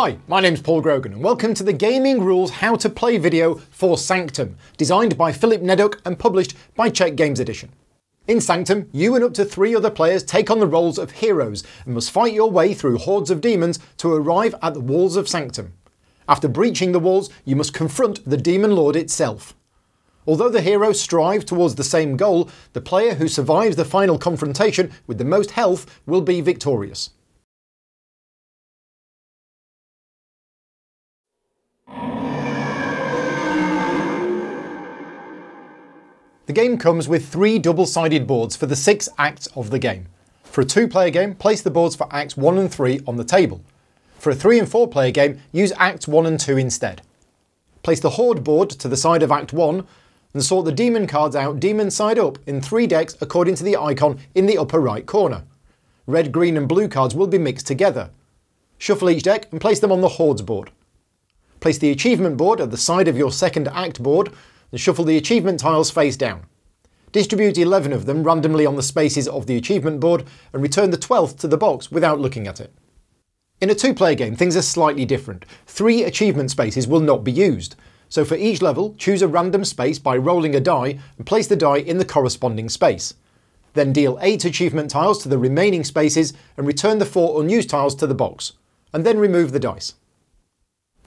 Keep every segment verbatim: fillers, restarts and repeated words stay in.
Hi, my name's Paul Grogan and welcome to the Gaming Rules How to Play video for Sanctum, designed by Filip Neduk and published by Czech Games Edition. In Sanctum, you and up to three other players take on the roles of heroes and must fight your way through hordes of demons to arrive at the walls of Sanctum. After breaching the walls, you must confront the Demon Lord itself. Although the heroes strive towards the same goal, the player who survives the final confrontation with the most health will be victorious. The game comes with three double-sided boards for the six acts of the game. For a two-player game, place the boards for acts one and three on the table. For a three and four player game, use acts one and two instead. Place the Horde board to the side of act one and sort the demon cards out demon side up in three decks according to the icon in the upper right corner. Red, green and blue cards will be mixed together. Shuffle each deck and place them on the Horde's board. Place the achievement board at the side of your second act board and shuffle the achievement tiles face down. Distribute eleven of them randomly on the spaces of the achievement board and return the twelfth to the box without looking at it. In a two-player game, things are slightly different. Three achievement spaces will not be used, so for each level, choose a random space by rolling a die and place the die in the corresponding space. Then deal eight achievement tiles to the remaining spaces and return the four unused tiles to the box, and then remove the dice.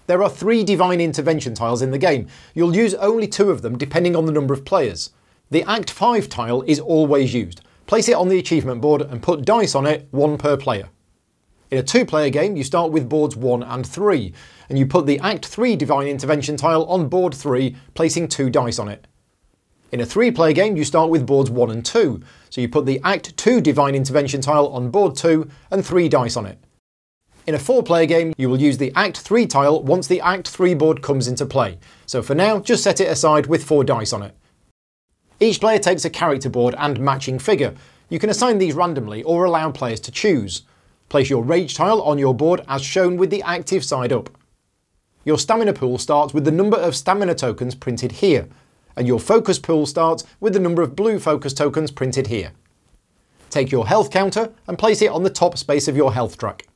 There are three Divine Intervention tiles in the game. You'll use only two of them depending on the number of players. The Act five tile is always used. Place it on the achievement board and put dice on it, one per player. In a two-player game, you start with boards one and three, and you put the Act three Divine Intervention tile on board three, placing two dice on it. In a three-player game, you start with boards one and two, so you put the Act two Divine Intervention tile on board two and three dice on it. In a four-player game, you will use the Act three tile once the Act three board comes into play, so for now, just set it aside with four dice on it. Each player takes a character board and matching figure. You can assign these randomly or allow players to choose. Place your Rage tile on your board as shown with the active side up. Your Stamina pool starts with the number of Stamina tokens printed here, and your Focus pool starts with the number of blue Focus tokens printed here. Take your Health counter and place it on the top space of your health track.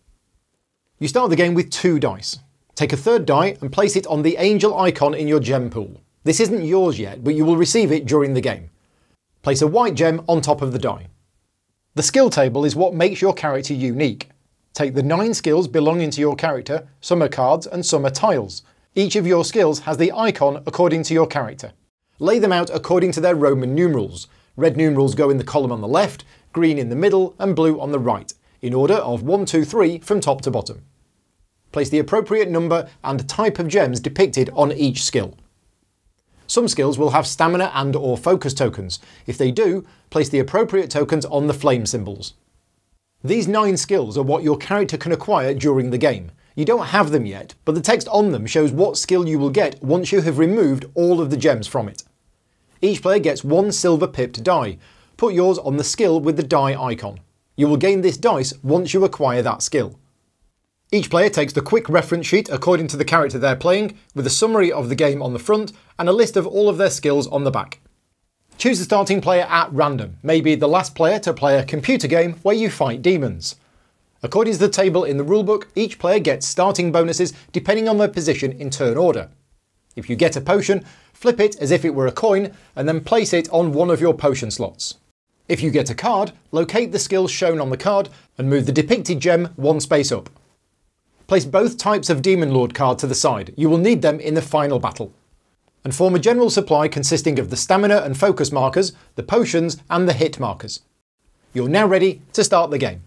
You start the game with two dice. Take a third die and place it on the angel icon in your gem pool. This isn't yours yet, but you will receive it during the game. Place a white gem on top of the die. The skill table is what makes your character unique. Take the nine skills belonging to your character, some are cards and some are tiles. Each of your skills has the icon according to your character. Lay them out according to their Roman numerals. Red numerals go in the column on the left, green in the middle and blue on the right, in order of one, two, three from top to bottom. Place the appropriate number and type of gems depicted on each skill. Some skills will have Stamina and or Focus tokens. If they do, place the appropriate tokens on the flame symbols. These nine skills are what your character can acquire during the game. You don't have them yet, but the text on them shows what skill you will get once you have removed all of the gems from it. Each player gets one silver pipped die. Put yours on the skill with the die icon. You will gain this dice once you acquire that skill. Each player takes the quick reference sheet according to the character they're playing, with a summary of the game on the front and a list of all of their skills on the back. Choose the starting player at random, maybe the last player to play a computer game where you fight demons. According to the table in the rulebook, each player gets starting bonuses depending on their position in turn order. If you get a potion, flip it as if it were a coin and then place it on one of your potion slots. If you get a card, locate the skills shown on the card and move the depicted gem one space up. Place both types of Demon Lord card to the side, you will need them in the final battle. And form a general supply consisting of the Stamina and Focus markers, the potions and the hit markers. You're now ready to start the game.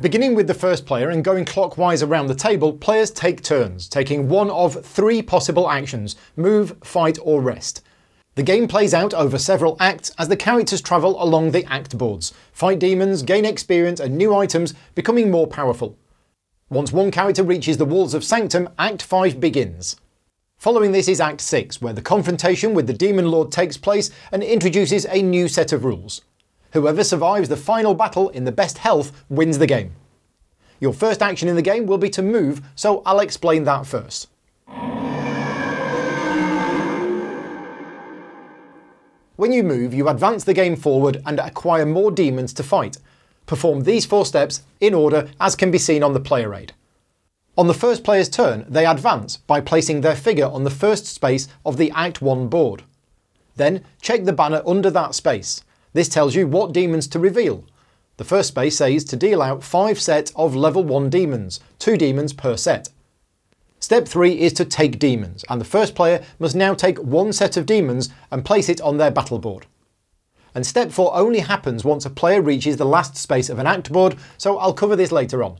Beginning with the first player and going clockwise around the table, players take turns, taking one of three possible actions: move, fight or rest. The game plays out over several acts as the characters travel along the act boards, fight demons, gain experience and new items, becoming more powerful. Once one character reaches the walls of Sanctum, Act five begins. Following this is Act six, where the confrontation with the Demon Lord takes place and introduces a new set of rules. Whoever survives the final battle in the best health wins the game. Your first action in the game will be to move, so I'll explain that first. When you move, you advance the game forward and acquire more demons to fight. perform these four steps in order as can be seen on the player aid. On the first player's turn, they advance by placing their figure on the first space of the Act one board. Then check the banner under that space. This tells you what demons to reveal. The first space says to deal out five sets of level one demons, two demons per set. Step three is to take demons, and the first player must now take one set of demons and place it on their battle board. And Step four only happens once a player reaches the last space of an act board, so I'll cover this later on.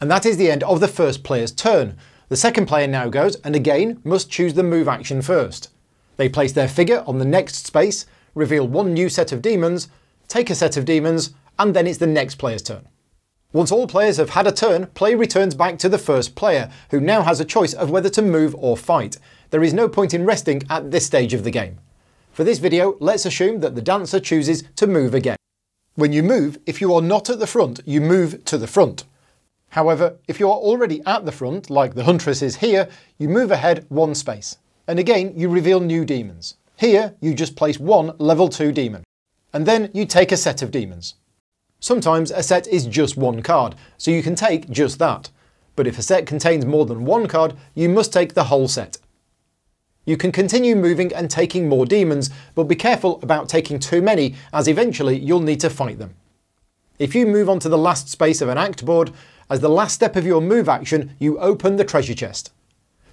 And that is the end of the first player's turn. The second player now goes and again must choose the move action first. They place their figure on the next space, reveal one new set of demons, take a set of demons, and then it's the next player's turn. Once all players have had a turn, play returns back to the first player, who now has a choice of whether to move or fight. There is no point in resting at this stage of the game. For this video, let's assume that the dancer chooses to move again. When you move, if you are not at the front, you move to the front. However, if you are already at the front, like the Huntress is here, you move ahead one space. And again, you reveal new demons. Here, you just place one level two demon. And then you take a set of demons. Sometimes a set is just one card, so you can take just that. But if a set contains more than one card, you must take the whole set. You can continue moving and taking more demons, but be careful about taking too many, as eventually you'll need to fight them. If you move onto the last space of an act board, as the last step of your move action, you open the treasure chest.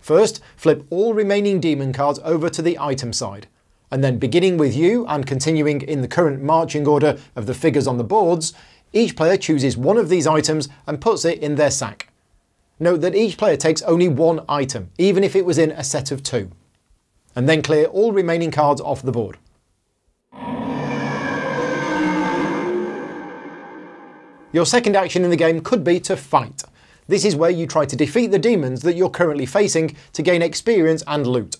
First, flip all remaining demon cards over to the item side, and then beginning with you and continuing in the current marching order of the figures on the boards, each player chooses one of these items and puts it in their sack. Note that each player takes only one item, even if it was in a set of two. And then clear all remaining cards off the board. Your second action in the game could be to fight. This is where you try to defeat the demons that you're currently facing to gain experience and loot.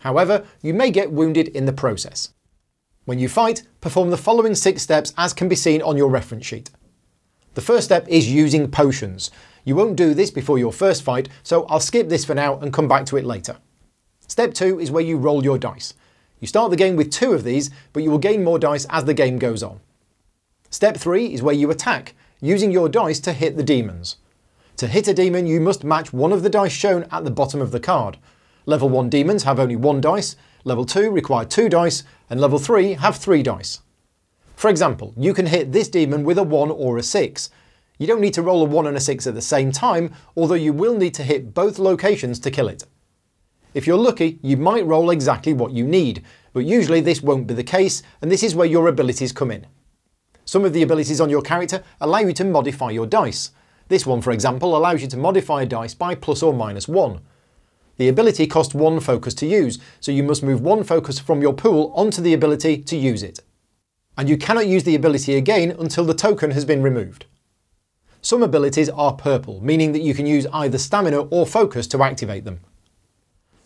However, you may get wounded in the process. When you fight, perform the following six steps as can be seen on your reference sheet. The first step is using potions. You won't do this before your first fight, so I'll skip this for now and come back to it later. Step two is where you roll your dice. You start the game with two of these, but you will gain more dice as the game goes on. Step three is where you attack, using your dice to hit the demons. To hit a demon, you must match one of the dice shown at the bottom of the card. Level one demons have only one dice, level two require two dice, and level three have three dice. For example, you can hit this demon with a one or a six. You don't need to roll a one and a six at the same time, although you will need to hit both locations to kill it. If you're lucky, you might roll exactly what you need, but usually this won't be the case, and this is where your abilities come in. Some of the abilities on your character allow you to modify your dice. This one, for example, allows you to modify a dice by plus or minus one. The ability costs one focus to use, so you must move one focus from your pool onto the ability to use it. And you cannot use the ability again until the token has been removed. Some abilities are purple, meaning that you can use either stamina or focus to activate them.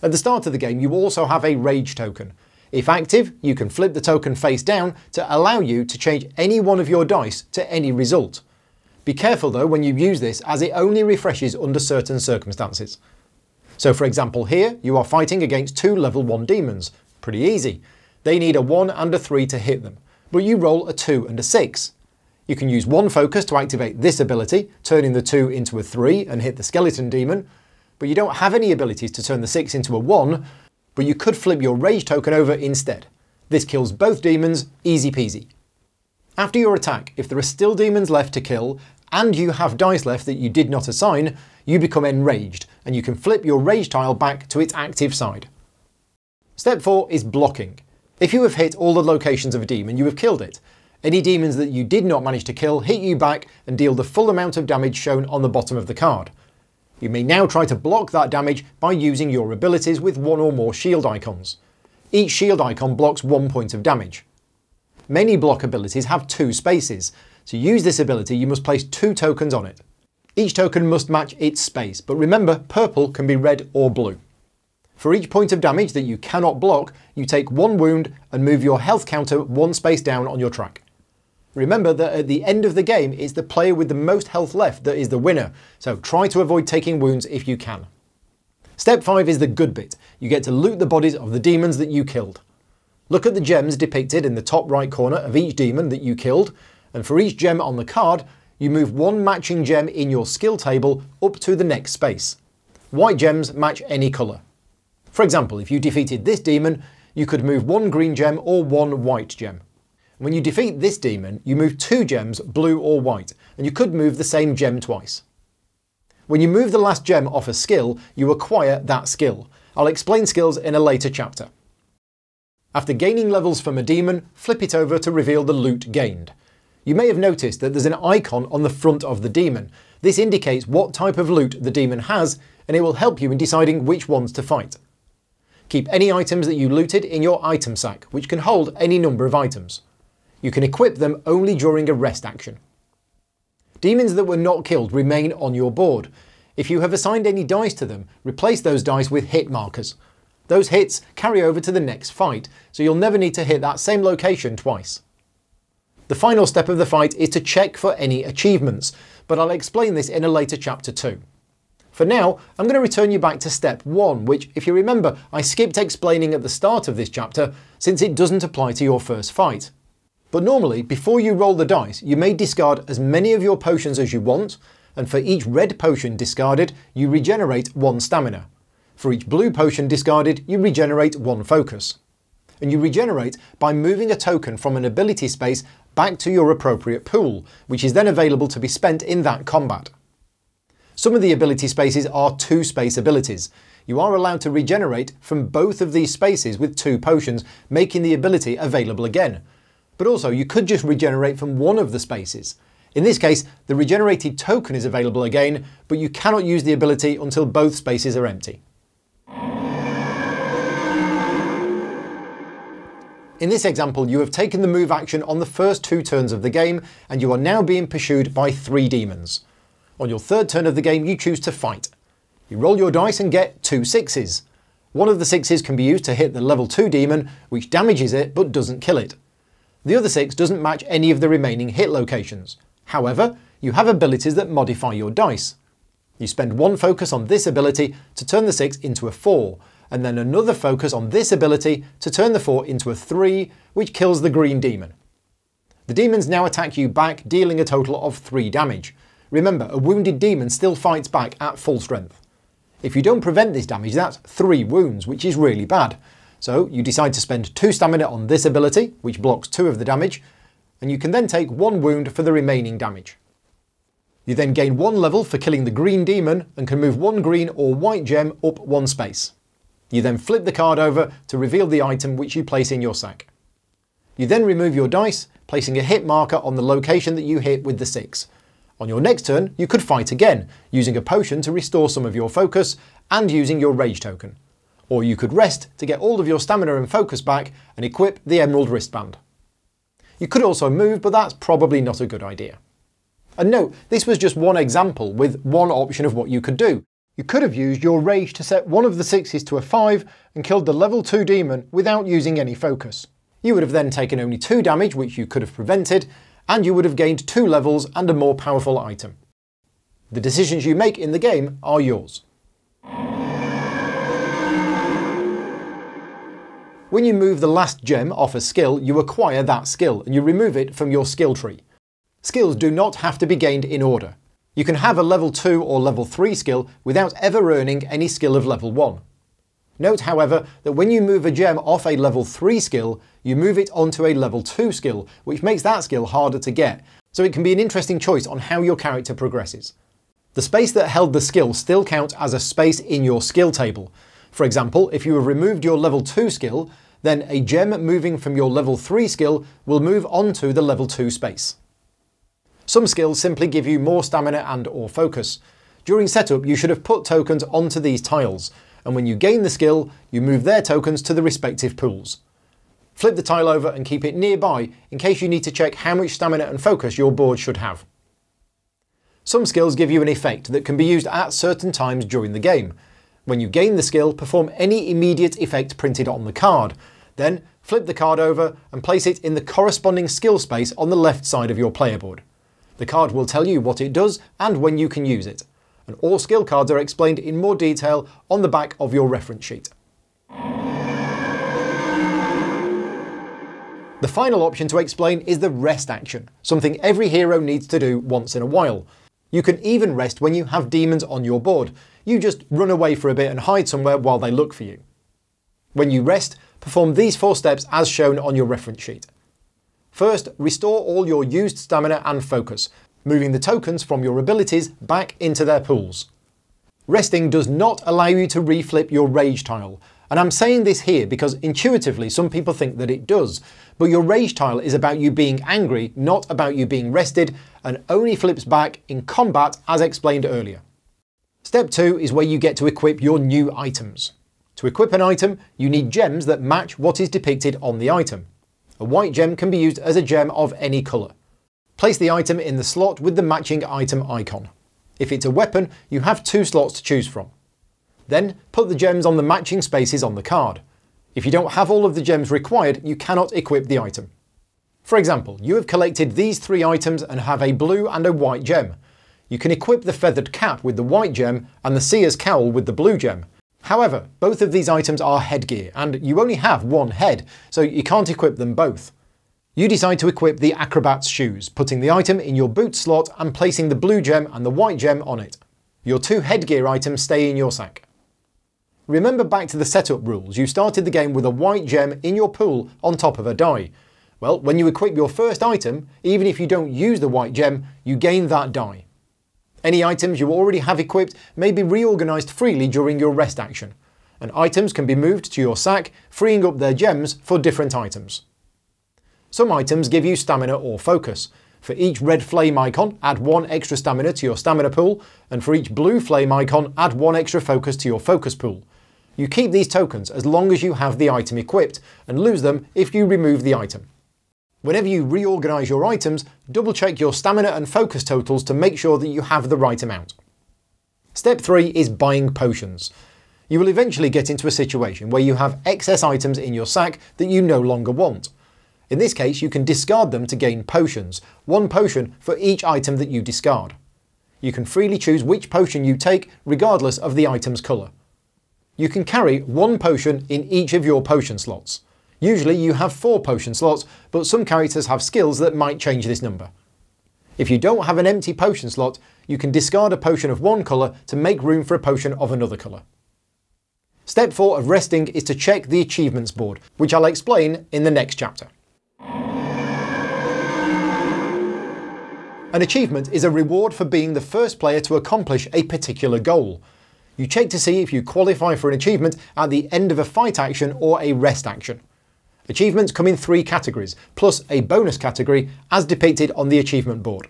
At the start of the game, you also have a rage token. If active, you can flip the token face down to allow you to change any one of your dice to any result. Be careful though when you use this, as it only refreshes under certain circumstances. So for example here, you are fighting against two level one demons. Pretty easy. They need a one and a three to hit them, but you roll a two and a six. You can use one focus to activate this ability, turning the two into a three and hit the skeleton demon, but you don't have any abilities to turn the six into a one, but you could flip your rage token over instead. This kills both demons, easy peasy. After your attack, if there are still demons left to kill, and you have dice left that you did not assign, you become enraged, and you can flip your rage tile back to its active side. Step four is blocking. If you have hit all the locations of a demon, you have killed it. Any demons that you did not manage to kill hit you back and deal the full amount of damage shown on the bottom of the card. You may now try to block that damage by using your abilities with one or more shield icons. Each shield icon blocks one point of damage. Many block abilities have two spaces. To use this ability, you must place two tokens on it. Each token must match its space, but remember, purple can be red or blue. For each point of damage that you cannot block, you take one wound and move your health counter one space down on your track. Remember that at the end of the game, it's the player with the most health left that is the winner, so try to avoid taking wounds if you can. Step five is the good bit. You get to loot the bodies of the demons that you killed. Look at the gems depicted in the top right corner of each demon that you killed, and for each gem on the card, you move one matching gem in your skill table up to the next space. White gems match any colour. For example, if you defeated this demon, you could move one green gem or one white gem. When you defeat this demon, you move two gems, blue or white, and you could move the same gem twice. When you move the last gem off a skill, you acquire that skill. I'll explain skills in a later chapter. After gaining levels from a demon, flip it over to reveal the loot gained. You may have noticed that there's an icon on the front of the demon. This indicates what type of loot the demon has, and it will help you in deciding which ones to fight. Keep any items that you looted in your item sack, which can hold any number of items. You can equip them only during a rest action. Demons that were not killed remain on your board. If you have assigned any dice to them, replace those dice with hit markers. Those hits carry over to the next fight, so you'll never need to hit that same location twice. The final step of the fight is to check for any achievements, but I'll explain this in a later chapter too. For now, I'm going to return you back to step one, which, if you remember, I skipped explaining at the start of this chapter since it doesn't apply to your first fight. But normally, before you roll the dice, you may discard as many of your potions as you want, and for each red potion discarded, you regenerate one stamina. For each blue potion discarded, you regenerate one focus. And you regenerate by moving a token from an ability space back to your appropriate pool, which is then available to be spent in that combat. Some of the ability spaces are two space abilities. You are allowed to regenerate from both of these spaces with two potions, making the ability available again. But also you could just regenerate from one of the spaces. In this case, the regenerated token is available again, but you cannot use the ability until both spaces are empty. In this example, you have taken the move action on the first two turns of the game, and you are now being pursued by three demons. On your third turn of the game, you choose to fight. You roll your dice and get two sixes. One of the sixes can be used to hit the level two demon, which damages it but doesn't kill it. The other six doesn't match any of the remaining hit locations. However, you have abilities that modify your dice. You spend one focus on this ability to turn the six into a four, and then another focus on this ability to turn the four into a three, which kills the green demon. The demons now attack you back, dealing a total of three damage. Remember, a wounded demon still fights back at full strength. If you don't prevent this damage, that's three wounds, which is really bad. So you decide to spend two stamina on this ability, which blocks two of the damage, and you can then take one wound for the remaining damage. You then gain one level for killing the green demon and can move one green or white gem up one space. You then flip the card over to reveal the item which you place in your sack. You then remove your dice, placing a hit marker on the location that you hit with the six. On your next turn, you could fight again, using a potion to restore some of your focus and using your rage token. Or you could rest to get all of your stamina and focus back and equip the Emerald Wristband. You could also move, but that's probably not a good idea. And note, this was just one example with one option of what you could do. You could have used your rage to set one of the sixes to a five and killed the level two demon without using any focus. You would have then taken only two damage, which you could have prevented, and you would have gained two levels and a more powerful item. The decisions you make in the game are yours. When you move the last gem off a skill, you acquire that skill and you remove it from your skill tree. Skills do not have to be gained in order. You can have a level two or level three skill without ever earning any skill of level one. Note, however, that when you move a gem off a level three skill, you move it onto a level two skill, which makes that skill harder to get, so it can be an interesting choice on how your character progresses. The space that held the skill still counts as a space in your skill table. For example, if you have removed your level two skill, then a gem moving from your level three skill will move onto the level two space. Some skills simply give you more stamina and or focus. During setup, you should have put tokens onto these tiles, and when you gain the skill, you move their tokens to the respective pools. Flip the tile over and keep it nearby in case you need to check how much stamina and focus your board should have. Some skills give you an effect that can be used at certain times during the game. When you gain the skill, perform any immediate effect printed on the card. Then flip the card over and place it in the corresponding skill space on the left side of your player board. The card will tell you what it does and when you can use it. And all skill cards are explained in more detail on the back of your reference sheet. The final option to explain is the rest action, something every hero needs to do once in a while. You can even rest when you have demons on your board. You just run away for a bit and hide somewhere while they look for you. When you rest, perform these four steps as shown on your reference sheet. First, restore all your used stamina and focus, moving the tokens from your abilities back into their pools. Resting does not allow you to reflip your rage tile, and I'm saying this here because intuitively some people think that it does, but your rage tile is about you being angry, not about you being rested, and only flips back in combat as explained earlier. Step two is where you get to equip your new items. To equip an item, you need gems that match what is depicted on the item. A white gem can be used as a gem of any colour. Place the item in the slot with the matching item icon. If it's a weapon, you have two slots to choose from. Then put the gems on the matching spaces on the card. If you don't have all of the gems required, you cannot equip the item. For example, you have collected these three items and have a blue and a white gem. You can equip the Feathered Cap with the white gem and the Seer's Cowl with the blue gem. However, both of these items are headgear, and you only have one head, so you can't equip them both. You decide to equip the Acrobat's shoes, putting the item in your boot slot and placing the blue gem and the white gem on it. Your two headgear items stay in your sack. Remember back to the setup rules, you started the game with a white gem in your pool on top of a die. Well, when you equip your first item, even if you don't use the white gem, you gain that die. Any items you already have equipped may be reorganised freely during your rest action, and items can be moved to your sack, freeing up their gems for different items. Some items give you stamina or focus. For each red flame icon, add one extra stamina to your stamina pool, and for each blue flame icon, add one extra focus to your focus pool. You keep these tokens as long as you have the item equipped, and lose them if you remove the item. Whenever you reorganise your items, double-check your stamina and focus totals to make sure that you have the right amount. Step three is buying potions. You will eventually get into a situation where you have excess items in your sack that you no longer want. In this case, you can discard them to gain potions, one potion for each item that you discard. You can freely choose which potion you take, regardless of the item's colour. You can carry one potion in each of your potion slots. Usually you have four potion slots, but some characters have skills that might change this number. If you don't have an empty potion slot, you can discard a potion of one colour to make room for a potion of another colour. Step four of resting is to check the achievements board, which I'll explain in the next chapter. An achievement is a reward for being the first player to accomplish a particular goal. You check to see if you qualify for an achievement at the end of a fight action or a rest action. Achievements come in three categories, plus a bonus category, as depicted on the achievement board.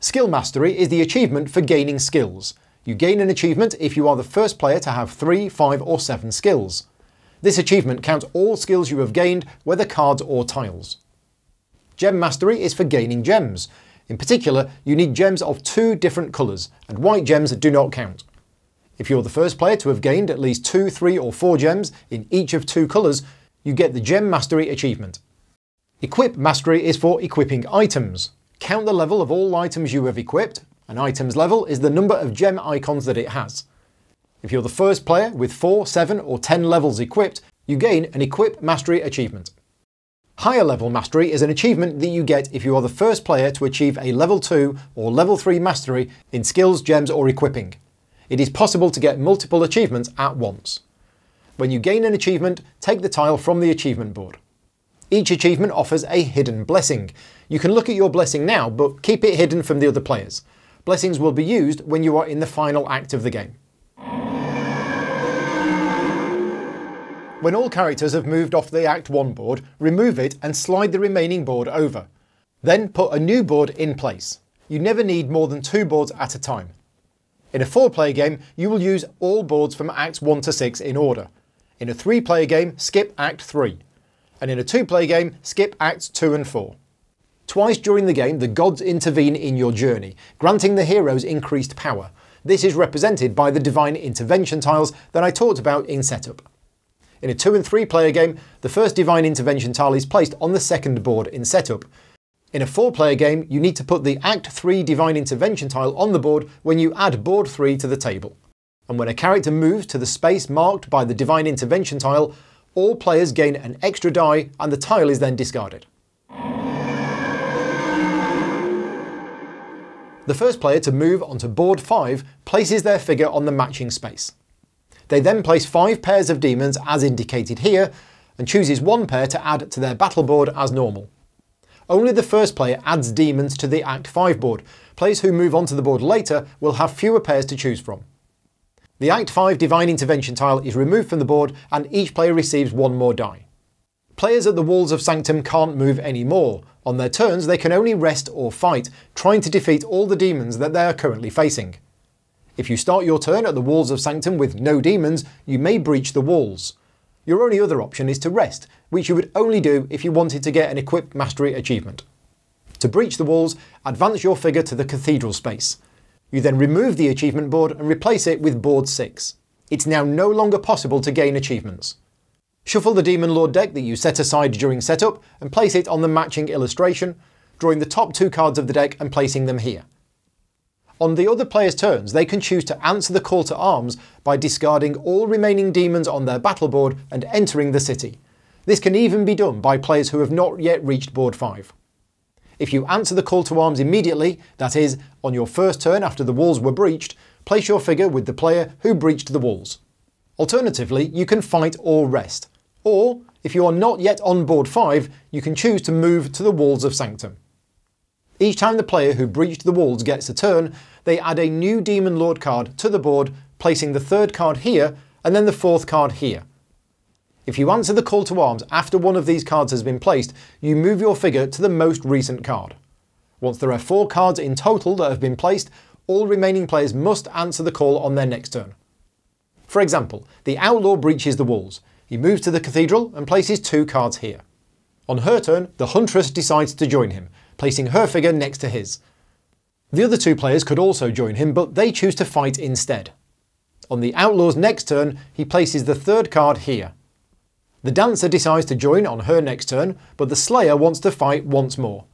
Skill Mastery is the achievement for gaining skills. You gain an achievement if you are the first player to have three, five or seven skills. This achievement counts all skills you have gained, whether cards or tiles. Gem Mastery is for gaining gems. In particular, you need gems of two different colours, and white gems do not count. If you're the first player to have gained at least two, three or four gems in each of two colours, you get the Gem Mastery achievement. Equip Mastery is for equipping items. Count the level of all items you have equipped. An item's level is the number of gem icons that it has. If you're the first player with four, seven or ten levels equipped, you gain an Equip Mastery achievement. Higher Level Mastery is an achievement that you get if you are the first player to achieve a level two or level three mastery in skills, gems or equipping. It is possible to get multiple achievements at once. When you gain an achievement, take the tile from the achievement board. Each achievement offers a hidden blessing. You can look at your blessing now, but keep it hidden from the other players. Blessings will be used when you are in the final act of the game. When all characters have moved off the Act one board, remove it and slide the remaining board over. Then put a new board in place. You never need more than two boards at a time. In a four-player game, you will use all boards from Acts one to six in order. In a three-player game, skip Act three, and in a two-player game, skip Acts two and four. Twice during the game, the gods intervene in your journey, granting the heroes increased power. This is represented by the Divine Intervention tiles that I talked about in setup. In a two and three-player game, the first Divine Intervention tile is placed on the second board in setup. In a four-player game, you need to put the Act three Divine Intervention tile on the board when you add Board three to the table. And when a character moves to the space marked by the Divine Intervention tile, all players gain an extra die and the tile is then discarded. The first player to move onto board five places their figure on the matching space. They then place five pairs of demons as indicated here, and chooses one pair to add to their battle board as normal. Only the first player adds demons to the Act five board. Players who move onto the board later will have fewer pairs to choose from. The Act five Divine Intervention tile is removed from the board and each player receives one more die. Players at the Walls of Sanctum can't move any more. On their turns they can only rest or fight, trying to defeat all the demons that they are currently facing. If you start your turn at the Walls of Sanctum with no demons, you may breach the walls. Your only other option is to rest, which you would only do if you wanted to get an Equip Mastery achievement. To breach the walls, advance your figure to the Cathedral space. You then remove the achievement board and replace it with board six. It's now no longer possible to gain achievements. Shuffle the Demon Lord deck that you set aside during setup and place it on the matching illustration, drawing the top two cards of the deck and placing them here. On the other player's turns, they can choose to answer the Call to Arms by discarding all remaining demons on their battle board and entering the city. This can even be done by players who have not yet reached board five. If you answer the Call to Arms immediately, that is, on your first turn after the walls were breached, place your figure with the player who breached the walls. Alternatively, you can fight or rest. Or, if you are not yet on board five, you can choose to move to the Walls of Sanctum. Each time the player who breached the walls gets a turn, they add a new Demon Lord card to the board, placing the third card here and then the fourth card here. If you answer the Call to Arms after one of these cards has been placed, you move your figure to the most recent card. Once there are four cards in total that have been placed, all remaining players must answer the call on their next turn. For example, the Outlaw breaches the walls. He moves to the Cathedral and places two cards here. On her turn, the Huntress decides to join him, placing her figure next to his. The other two players could also join him, but they choose to fight instead. On the Outlaw's next turn, he places the third card here. The Dancer decides to join on her next turn, but the Slayer wants to fight once more.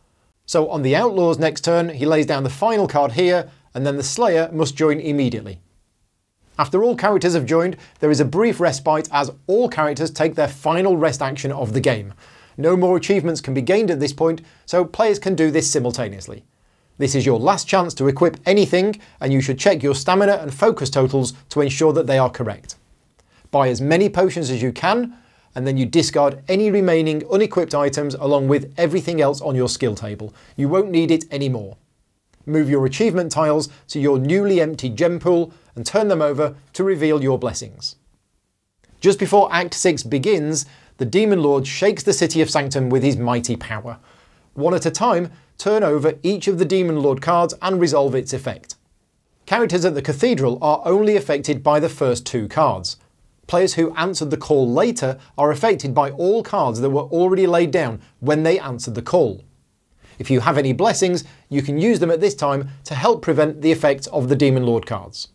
So on the Outlaw's next turn, he lays down the final card here, and then the Slayer must join immediately. After all characters have joined, there is a brief respite as all characters take their final rest action of the game. No more achievements can be gained at this point, so players can do this simultaneously. This is your last chance to equip anything, and you should check your stamina and focus totals to ensure that they are correct. Buy as many potions as you can, and then you discard any remaining unequipped items along with everything else on your skill table. You won't need it anymore. Move your achievement tiles to your newly empty gem pool and turn them over to reveal your blessings. Just before Act six begins, the Demon Lord shakes the city of Sanctum with his mighty power. One at a time, turn over each of the Demon Lord cards and resolve its effect. Characters at the Cathedral are only affected by the first two cards. Players who answered the call later are affected by all cards that were already laid down when they answered the call. If you have any blessings, you can use them at this time to help prevent the effects of the Demon Lord cards.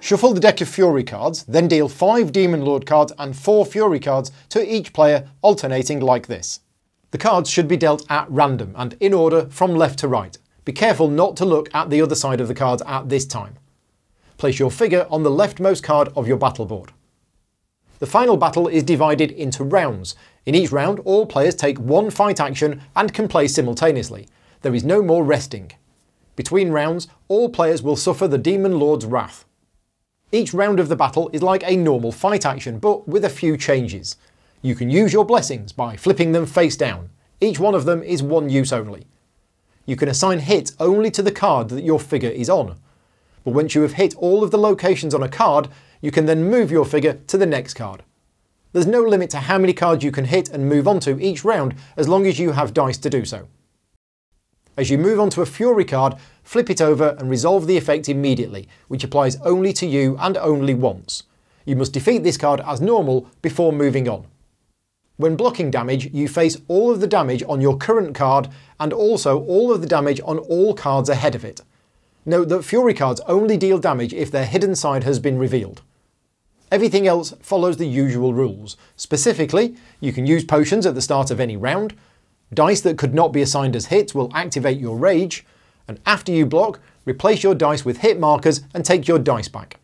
Shuffle the deck of Fury cards, then deal five Demon Lord cards and four Fury cards to each player, alternating like this. The cards should be dealt at random and in order from left to right. Be careful not to look at the other side of the cards at this time. Place your figure on the leftmost card of your battle board. The final battle is divided into rounds. In each round, all players take one fight action and can play simultaneously. There is no more resting. Between rounds, all players will suffer the Demon Lord's wrath. Each round of the battle is like a normal fight action, but with a few changes. You can use your blessings by flipping them face down. Each one of them is one use only. You can assign hit only to the card that your figure is on. But once you have hit all of the locations on a card, you can then move your figure to the next card. There's no limit to how many cards you can hit and move onto each round, as long as you have dice to do so. As you move onto a Fury card, flip it over and resolve the effect immediately, which applies only to you and only once. You must defeat this card as normal before moving on. When blocking damage, you face all of the damage on your current card and also all of the damage on all cards ahead of it. Note that Fury cards only deal damage if their hidden side has been revealed. Everything else follows the usual rules. Specifically, you can use potions at the start of any round. Dice that could not be assigned as hits will activate your Rage, and after you block, replace your dice with hit markers and take your dice back.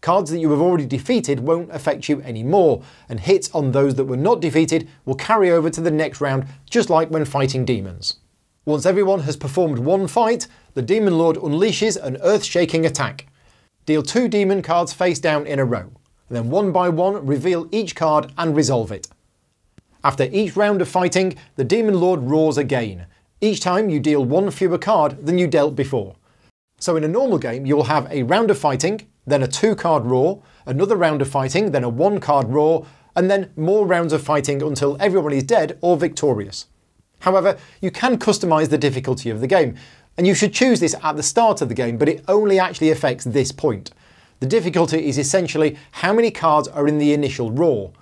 Cards that you have already defeated won't affect you anymore, and hits on those that were not defeated will carry over to the next round, just like when fighting demons. Once everyone has performed one fight, the Demon Lord unleashes an earth-shaking attack. Deal two demon cards face down in a row, and then one by one reveal each card and resolve it. After each round of fighting, the Demon Lord roars again. Each time you deal one fewer card than you dealt before. So in a normal game, you'll have a round of fighting, then a two card roar, another round of fighting, then a one card roar, and then more rounds of fighting until everyone is dead or victorious. However, you can customize the difficulty of the game, and you should choose this at the start of the game, but it only actually affects this point. The difficulty is essentially how many cards are in the initial roar.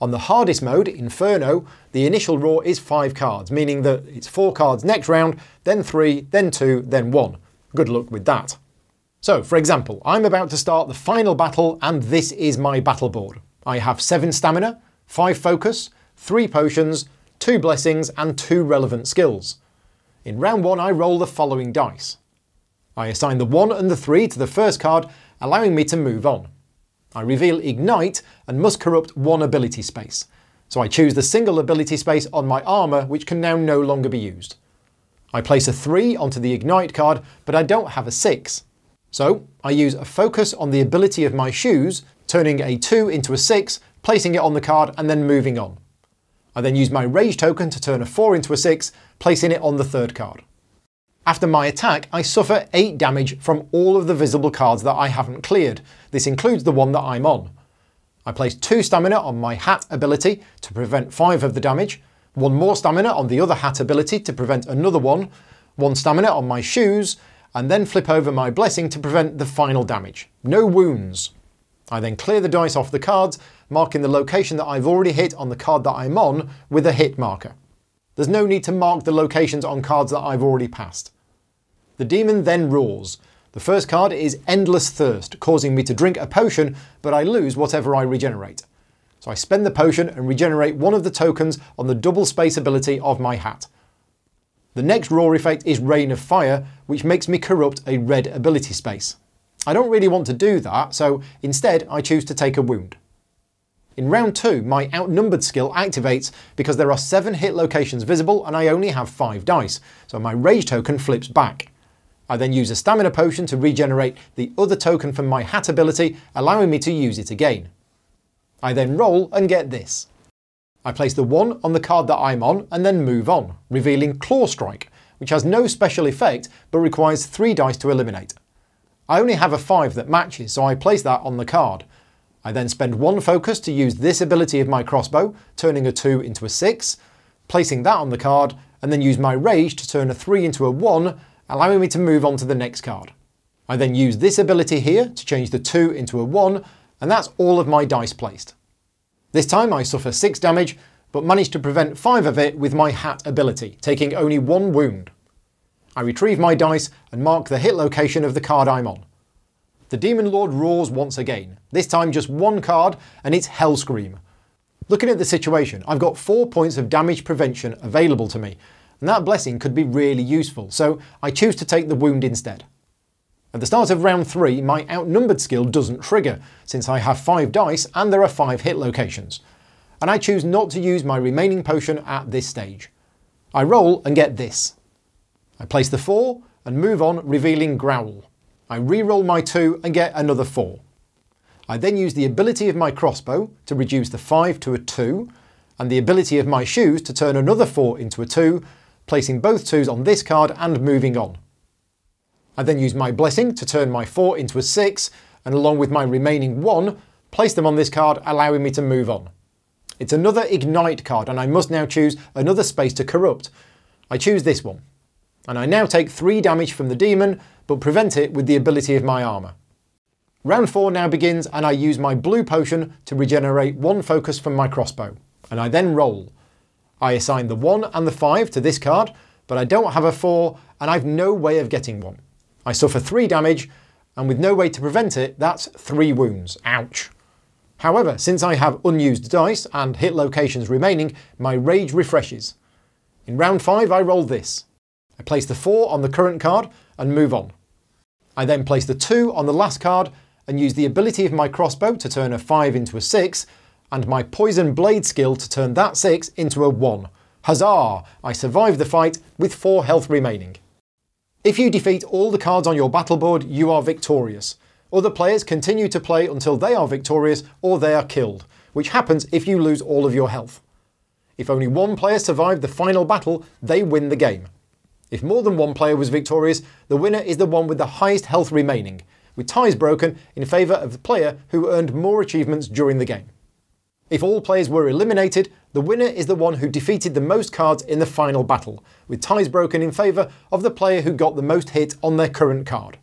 On the hardest mode, Inferno, the initial roar is five cards, meaning that it's four cards next round, then three, then two, then one. Good luck with that. So, for example, I'm about to start the final battle, and this is my battle board. I have seven stamina, five focus, three potions, two blessings, and two relevant skills. In round one, I roll the following dice. I assign the one and the three to the first card, allowing me to move on. I reveal Ignite and must corrupt one ability space, so I choose the single ability space on my armour, which can now no longer be used. I place a three onto the Ignite card, but I don't have a six. So I use a focus on the ability of my shoes, turning a two into a six, placing it on the card and then moving on. I then use my Rage token to turn a four into a six, placing it on the third card. After my attack, I suffer eight damage from all of the visible cards that I haven't cleared. This includes the one that I'm on. I place two stamina on my hat ability to prevent five of the damage, one more stamina on the other hat ability to prevent another one, one stamina on my shoes, and then flip over my blessing to prevent the final damage. No wounds. I then clear the dice off the cards, marking the location that I've already hit on the card that I'm on with a hit marker. There's no need to mark the locations on cards that I've already passed. The demon then roars. The first card is Endless Thirst, causing me to drink a potion, but I lose whatever I regenerate. So I spend the potion and regenerate one of the tokens on the double space ability of my hat. The next roar effect is Rain of Fire, which makes me corrupt a red ability space. I don't really want to do that, so instead I choose to take a wound. In round two, my Outnumbered skill activates because there are seven hit locations visible and I only have five dice, so my Rage token flips back. I then use a stamina potion to regenerate the other token from my hat ability, allowing me to use it again. I then roll and get this. I place the one on the card that I'm on and then move on, revealing Claw Strike, which has no special effect but requires three dice to eliminate. I only have a five that matches, so I place that on the card. I then spend one focus to use this ability of my crossbow, turning a two into a six, placing that on the card, and then use my Rage to turn a three into a one, allowing me to move on to the next card. I then use this ability here to change the two into a one, and that's all of my dice placed. This time I suffer six damage, but manage to prevent five of it with my hat ability, taking only one wound. I retrieve my dice and mark the hit location of the card I'm on. The Demon Lord roars once again, this time just one card, and it's Hellscream. Looking at the situation, I've got four points of damage prevention available to me, and that blessing could be really useful, so I choose to take the wound instead. At the start of round three, my Outnumbered skill doesn't trigger, since I have five dice and there are five hit locations, and I choose not to use my remaining potion at this stage. I roll and get this. I place the four and move on, revealing Growl. I re-roll my two and get another four. I then use the ability of my crossbow to reduce the five to a two, and the ability of my shoes to turn another four into a two, placing both twos on this card and moving on. I then use my blessing to turn my four into a six, and along with my remaining one, place them on this card, allowing me to move on. It's another Ignite card, and I must now choose another space to corrupt. I choose this one, and I now take three damage from the demon, but prevent it with the ability of my armour. Round four now begins, and I use my blue potion to regenerate one focus from my crossbow, and I then roll. I assign the one and the five to this card, but I don't have a four, and I've no way of getting one. I suffer three damage, and with no way to prevent it, that's three wounds. Ouch. However, since I have unused dice and hit locations remaining, my Rage refreshes. In round five, I roll this. I place the four on the current card and move on. I then place the two on the last card and use the ability of my crossbow to turn a five into a six, and my poison blade skill to turn that six into a one. Huzzah! I survived the fight with four health remaining. If you defeat all the cards on your battle board, you are victorious. Other players continue to play until they are victorious or they are killed, which happens if you lose all of your health. If only one player survived the final battle, they win the game. If more than one player was victorious, the winner is the one with the highest health remaining, with ties broken in favour of the player who earned more achievements during the game. If all players were eliminated, the winner is the one who defeated the most cards in the final battle, with ties broken in favour of the player who got the most hit on their current card.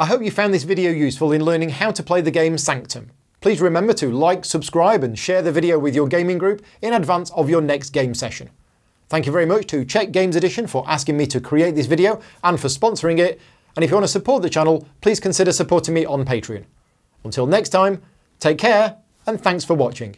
I hope you found this video useful in learning how to play the game Sanctum. Please remember to like, subscribe and share the video with your gaming group in advance of your next game session. Thank you very much to Czech Games Edition for asking me to create this video and for sponsoring it, and if you want to support the channel, please consider supporting me on Patreon. Until next time, take care and thanks for watching.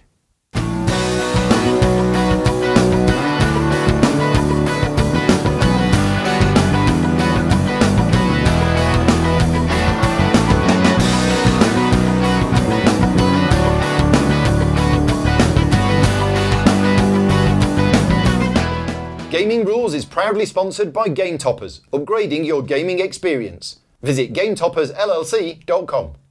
Gaming Rules is proudly sponsored by Game Toppers, upgrading your gaming experience. Visit game toppers l l c dot com.